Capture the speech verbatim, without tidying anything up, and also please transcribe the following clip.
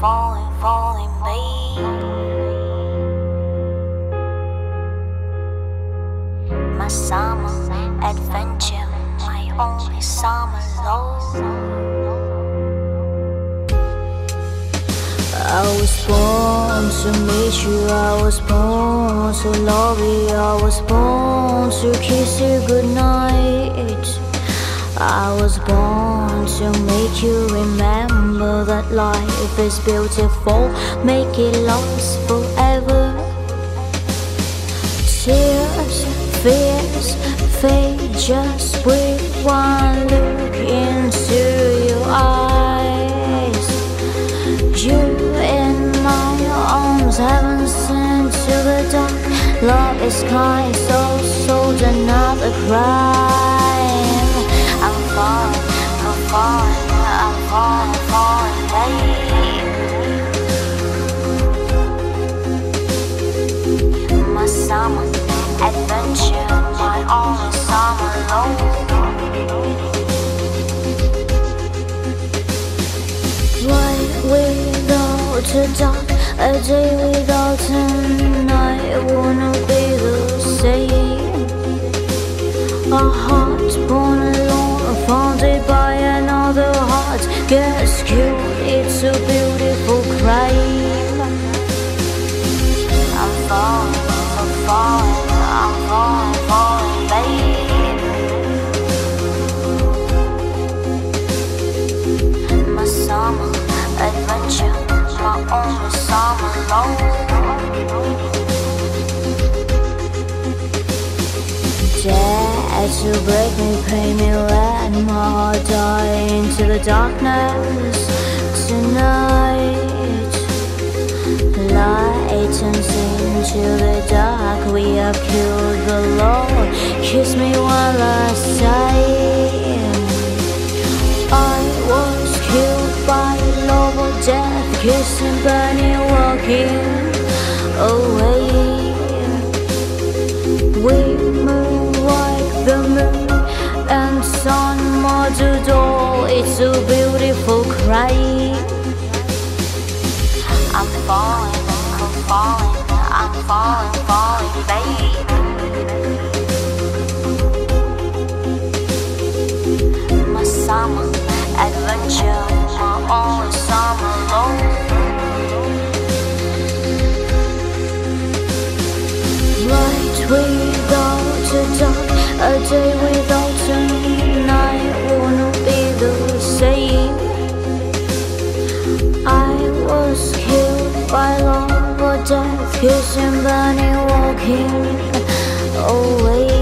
falling, falling, babe. My summer adventure, my only summer love. I was born to meet you, I was born to love you, I was born to kiss you goodnight. I was born to make you remember that life is beautiful, make it last forever. Tears, fears, fade just with one look into your eyes. You in my arms, heaven sent to the dark. Love is kind, so sold another cry. I'm falling, I'm falling, falling, babe. My summer adventure, my only summer love. Light without the dark, a day without a night will not be the same. A heart born alone, haunted by another heart, gets killed, it's a beautiful crime. I'm falling, I'm falling, I'm falling, falling, babe. My summer adventure, my only summer love. Dare to break me, pay me, let my heart die into the darkness tonight. Light turns into the dark, we have killed the Lord. Kiss me one last time. I was killed by love or death, kissing, burning, walking away. We move the moon and sun modeled all, it's a beautiful crime. I'm falling, I'm falling, I'm falling, falling, babe. My summer adventure, my only summer love. Right without a doubt, a day without a night will not be the same. I was killed by love or death, kissing, burning, walking away.